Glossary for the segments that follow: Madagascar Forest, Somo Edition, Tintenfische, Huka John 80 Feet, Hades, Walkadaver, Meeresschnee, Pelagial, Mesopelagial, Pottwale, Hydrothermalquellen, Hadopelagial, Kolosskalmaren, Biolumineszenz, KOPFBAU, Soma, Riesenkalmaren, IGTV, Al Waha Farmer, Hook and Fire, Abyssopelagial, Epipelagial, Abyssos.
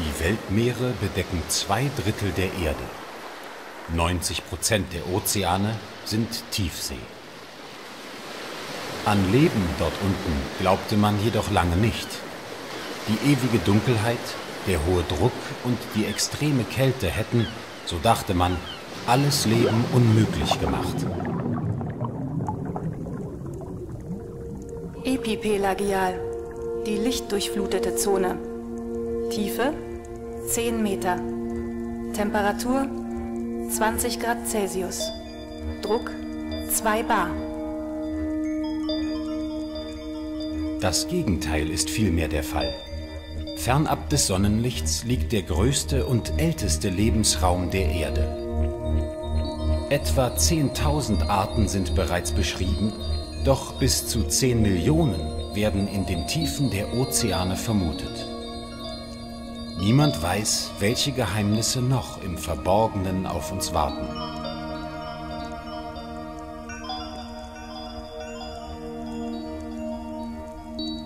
Die Weltmeere bedecken 2/3 der Erde. 90% der Ozeane sind Tiefsee. An Leben dort unten glaubte man jedoch lange nicht. Die ewige Dunkelheit, der hohe Druck und die extreme Kälte hätten, so dachte man, alles Leben unmöglich gemacht. Epipelagial, die lichtdurchflutete Zone. Tiefe 10 Meter. Temperatur 20 Grad Celsius. Druck 2 Bar. Das Gegenteil ist vielmehr der Fall. Fernab des Sonnenlichts liegt der größte und älteste Lebensraum der Erde. Etwa 10.000 Arten sind bereits beschrieben, doch bis zu 10 Millionen werden in den Tiefen der Ozeane vermutet. Niemand weiß, welche Geheimnisse noch im Verborgenen auf uns warten.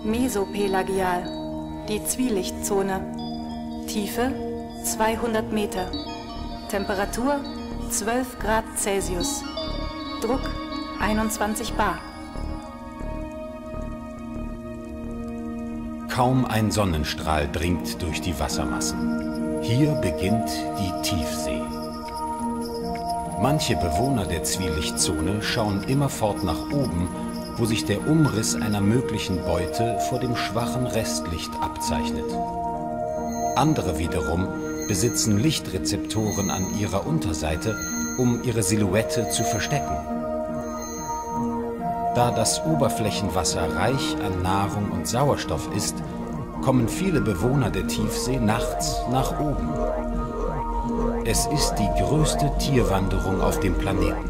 Mesopelagial, die Zwielichtzone. Tiefe 200 Meter. Temperatur 12 Grad Celsius. Druck 21 Bar. Kaum ein Sonnenstrahl dringt durch die Wassermassen. Hier beginnt die Tiefsee. Manche Bewohner der Zwielichtzone schauen immerfort nach oben, wo sich der Umriss einer möglichen Beute vor dem schwachen Restlicht abzeichnet. Andere wiederum besitzen Lichtrezeptoren an ihrer Unterseite, um ihre Silhouette zu verstecken. Da das Oberflächenwasser reich an Nahrung und Sauerstoff ist, kommen viele Bewohner der Tiefsee nachts nach oben. Es ist die größte Tierwanderung auf dem Planeten.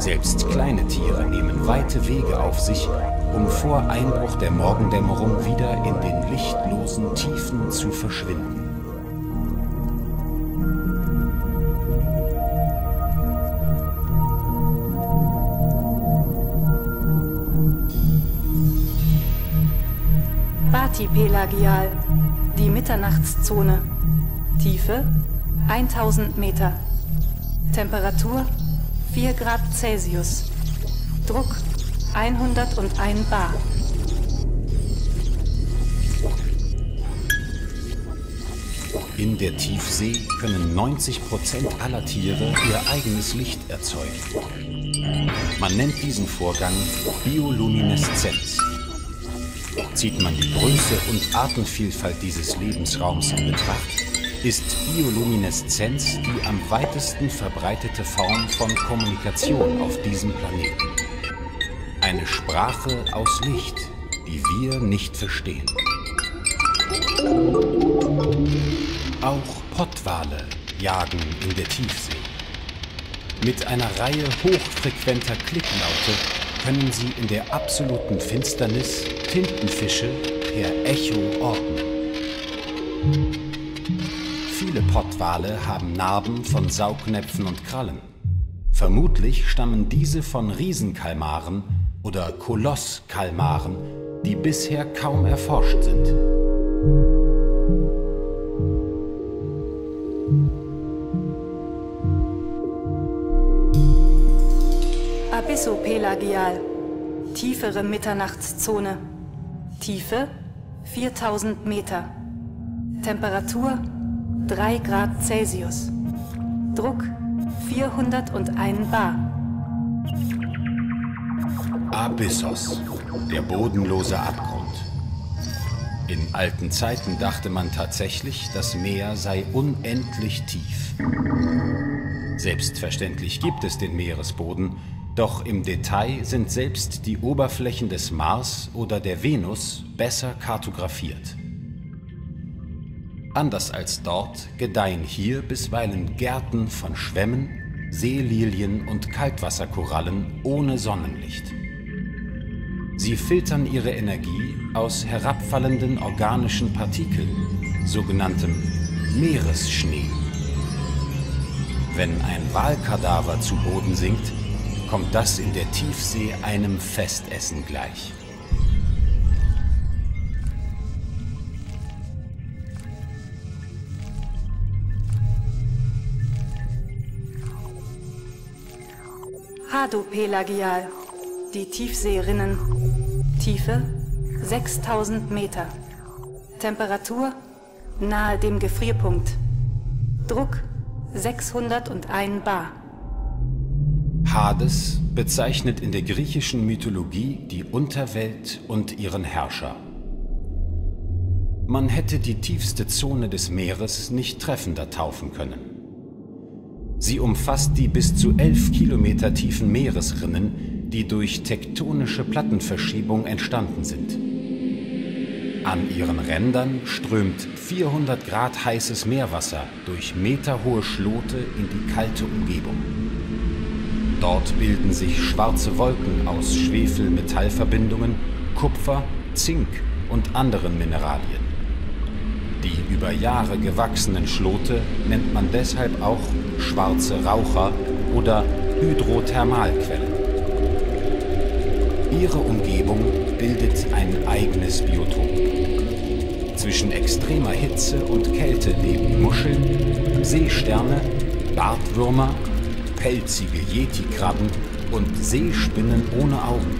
Selbst kleine Tiere nehmen weite Wege auf sich, um vor Einbruch der Morgendämmerung wieder in den lichtlosen Tiefen zu verschwinden. Pelagial, die Mitternachtszone. Tiefe 1000 Meter. Temperatur 4 Grad Celsius. Druck 101 Bar. In der Tiefsee können 90% aller Tiere ihr eigenes Licht erzeugen. Man nennt diesen Vorgang Biolumineszenz. Zieht man die Größe und Artenvielfalt dieses Lebensraums in Betracht, ist Biolumineszenz die am weitesten verbreitete Form von Kommunikation auf diesem Planeten. Eine Sprache aus Licht, die wir nicht verstehen. Auch Pottwale jagen in der Tiefsee. Mit einer Reihe hochfrequenter Klicklaute können sie in der absoluten Finsternis Tintenfische per Echo ordnen. Viele Pottwale haben Narben von Saugnäpfen und Krallen. Vermutlich stammen diese von Riesenkalmaren oder Kolosskalmaren, die bisher kaum erforscht sind. Abyssopelagial, tiefere Mitternachtszone. Tiefe 4000 Meter. Temperatur 3 Grad Celsius. Druck 401 Bar. Abyssos, der bodenlose Abgrund. In alten Zeiten dachte man tatsächlich, das Meer sei unendlich tief. Selbstverständlich gibt es den Meeresboden, doch im Detail sind selbst die Oberflächen des Mars oder der Venus besser kartografiert. Anders als dort gedeihen hier bisweilen Gärten von Schwämmen, Seelilien und Kaltwasserkorallen ohne Sonnenlicht. Sie filtern ihre Energie aus herabfallenden organischen Partikeln, sogenanntem Meeresschnee. Wenn ein Walkadaver zu Boden sinkt, kommt das in der Tiefsee einem Festessen gleich. Hadopelagial, die Tiefseerinnen. Tiefe 6000 Meter. Temperatur nahe dem Gefrierpunkt. Druck 601 Bar. Hades bezeichnet in der griechischen Mythologie die Unterwelt und ihren Herrscher. Man hätte die tiefste Zone des Meeres nicht treffender taufen können. Sie umfasst die bis zu 11 Kilometer tiefen Meeresrinnen, die durch tektonische Plattenverschiebung entstanden sind. An ihren Rändern strömt 400 Grad heißes Meerwasser durch meterhohe Schlote in die kalte Umgebung. Dort bilden sich schwarze Wolken aus Schwefelmetallverbindungen, Kupfer, Zink und anderen Mineralien. Die über Jahre gewachsenen Schlote nennt man deshalb auch schwarze Raucher oder Hydrothermalquellen. Ihre Umgebung bildet ein eigenes Biotop. Zwischen extremer Hitze und Kälte leben Muscheln, Seesterne, Bartwürmer, pelzige Yeti-Krabben und Seespinnen ohne Augen.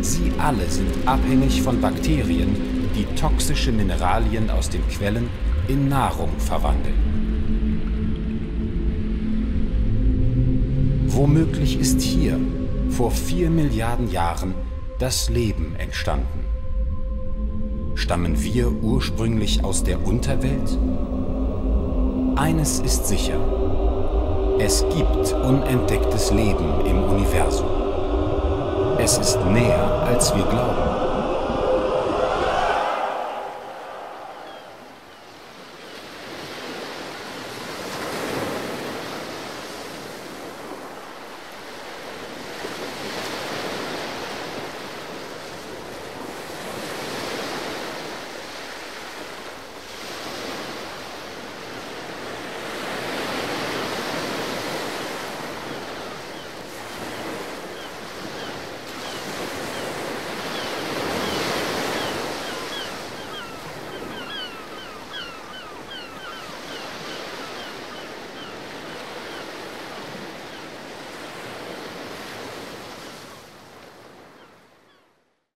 Sie alle sind abhängig von Bakterien, die toxische Mineralien aus den Quellen in Nahrung verwandeln. Womöglich ist hier vor 4 Milliarden Jahren das Leben entstanden. Stammen wir ursprünglich aus der Unterwelt? Eines ist sicher: Es gibt unentdecktes Leben im Universum. Es ist näher, als wir glauben.